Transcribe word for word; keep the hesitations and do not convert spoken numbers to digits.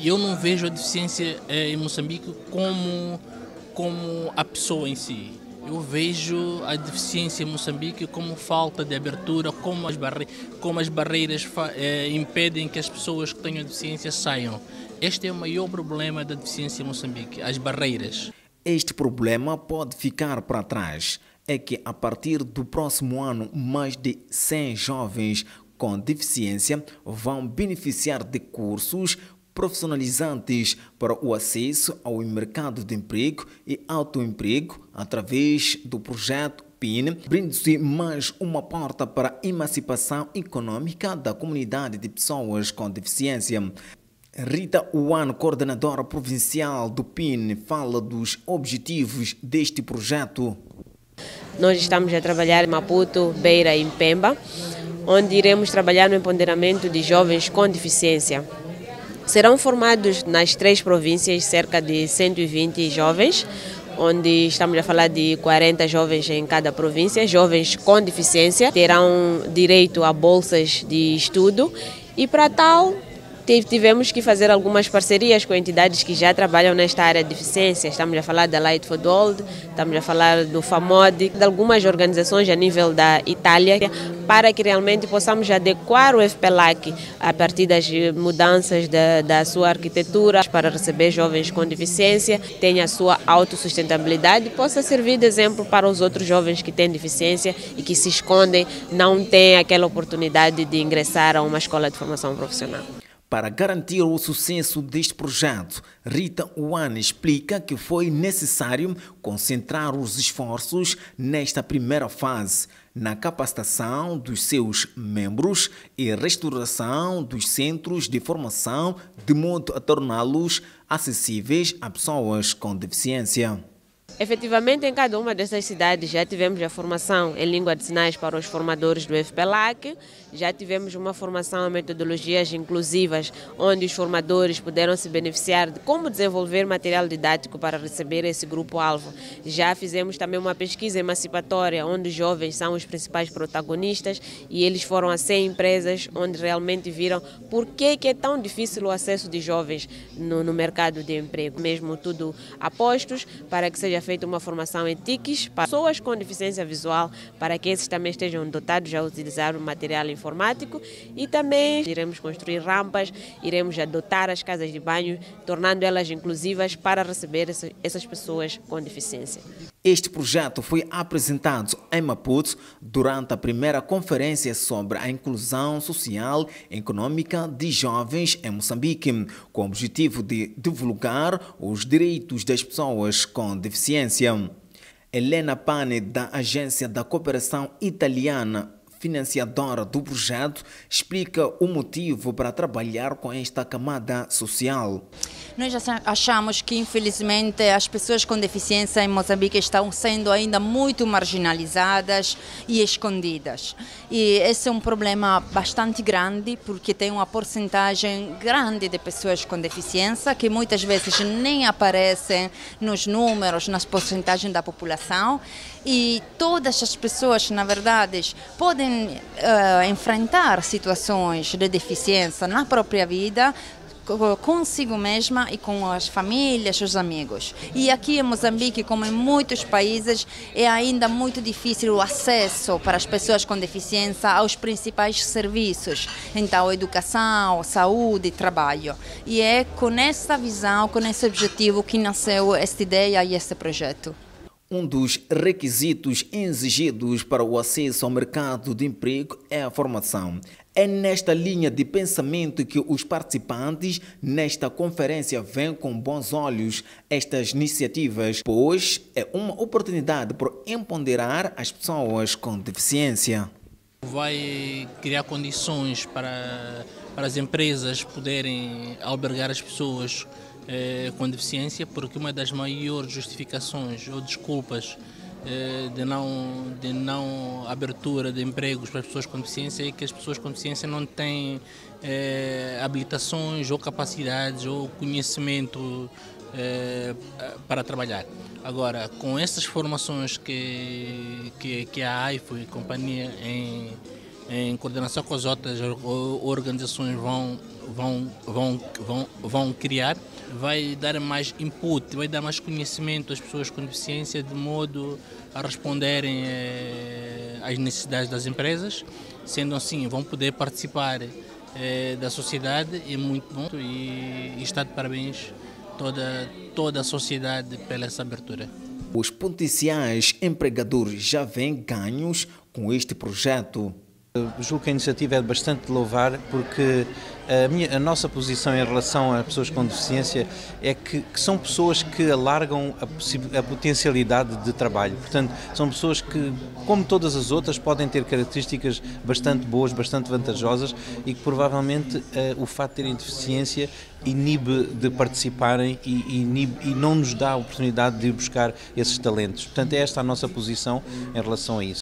Eu não vejo a deficiência eh, em Moçambique como, como a pessoa em si. Eu vejo a deficiência em Moçambique como falta de abertura, como as, barre como as barreiras eh, impedem que as pessoas que tenham deficiência saiam. Este é o maior problema da deficiência em Moçambique, as barreiras. Este problema pode ficar para trás. É que a partir do próximo ano, mais de cem jovens com deficiência vão beneficiar de cursos profissionalizantes para o acesso ao mercado de emprego e autoemprego através do projeto P I N, abrindo-se mais uma porta para a emancipação econômica da comunidade de pessoas com deficiência. Rita Juan, coordenadora provincial do P I N, fala dos objetivos deste projeto. Nós estamos a trabalhar em Maputo, Beira e Pemba, onde iremos trabalhar no empoderamento de jovens com deficiência. Serão formados nas três províncias cerca de cento e vinte jovens, onde estamos a falar de quarenta jovens em cada província. Jovens com deficiência terão direito a bolsas de estudo e, para tal, tivemos que fazer algumas parcerias com entidades que já trabalham nesta área de deficiência. Estamos a falar da Light for the Old, estamos a falar do FAMOD, de algumas organizações a nível da Itália, para que realmente possamos adequar o F P L A C a partir das mudanças da, da sua arquitetura para receber jovens com deficiência, tenha a sua autossustentabilidade e possa servir de exemplo para os outros jovens que têm deficiência e que se escondem, não têm aquela oportunidade de ingressar a uma escola de formação profissional. Para garantir o sucesso deste projeto, Rita Juan explica que foi necessário concentrar os esforços nesta primeira fase, na capacitação dos seus membros e restauração dos centros de formação, de modo a torná-los acessíveis a pessoas com deficiência. Efetivamente, em cada uma dessas cidades já tivemos a formação em língua de sinais para os formadores do F P L A C, já tivemos uma formação em metodologias inclusivas, onde os formadores puderam se beneficiar de como desenvolver material didático para receber esse grupo-alvo. Já fizemos também uma pesquisa emancipatória, onde os jovens são os principais protagonistas e eles foram a cem empresas, onde realmente viram por que é tão difícil o acesso de jovens no, no mercado de emprego. Mesmo tudo a postos, para que seja feita uma formação em tiques para pessoas com deficiência visual, para que esses também estejam dotados a utilizar o material informático, e também iremos construir rampas, iremos adotar as casas de banho, tornando elas inclusivas para receber essas pessoas com deficiência. Este projeto foi apresentado em Maputo durante a primeira conferência sobre a inclusão social e econômica de jovens em Moçambique, com o objetivo de divulgar os direitos das pessoas com deficiência. Helena Pane, da Agência da Cooperação Italiana, financiadora do projeto, explica o motivo para trabalhar com esta camada social. Nós achamos que, infelizmente, as pessoas com deficiência em Moçambique estão sendo ainda muito marginalizadas e escondidas. E esse é um problema bastante grande, porque tem uma porcentagem grande de pessoas com deficiência que muitas vezes nem aparecem nos números, nas porcentagens da população. E todas as pessoas, na verdade, podem Uh, enfrentar situações de deficiência na própria vida, consigo mesma e com as famílias, os amigos. E aqui em Moçambique, como em muitos países, é ainda muito difícil o acesso para as pessoas com deficiência aos principais serviços, então educação, saúde, trabalho. E é com essa visão, com esse objetivo que nasceu esta ideia e este projeto. Um dos requisitos exigidos para o acesso ao mercado de emprego é a formação. É nesta linha de pensamento que os participantes nesta conferência veem com bons olhos estas iniciativas, pois é uma oportunidade para empoderar as pessoas com deficiência. Vai criar condições para, para as empresas poderem albergar as pessoas Eh, com deficiência, porque uma das maiores justificações ou desculpas eh, de, não, de não abertura de empregos para as pessoas com deficiência é que as pessoas com deficiência não têm eh, habilitações ou capacidades ou conhecimento eh, para trabalhar. Agora, com essas formações que, que, que a AIFO e companhia em em coordenação com as outras organizações vão, vão, vão, vão, vão criar, vai dar mais input, vai dar mais conhecimento às pessoas com deficiência de modo a responderem eh, às necessidades das empresas, sendo assim vão poder participar eh, da sociedade, é muito bom e, e está de parabéns toda, toda a sociedade pela essa abertura. Os potenciais empregadores já vêm ganhos com este projeto. Julgo que a iniciativa é bastante de louvar, porque a, minha, a nossa posição em relação a pessoas com deficiência é que, que são pessoas que alargam a, a potencialidade de trabalho. Portanto, são pessoas que, como todas as outras, podem ter características bastante boas, bastante vantajosas e que provavelmente a, o facto de terem deficiência inibe de participarem e, inibe, e não nos dá a oportunidade de buscar esses talentos. Portanto, esta é a nossa posição em relação a isso.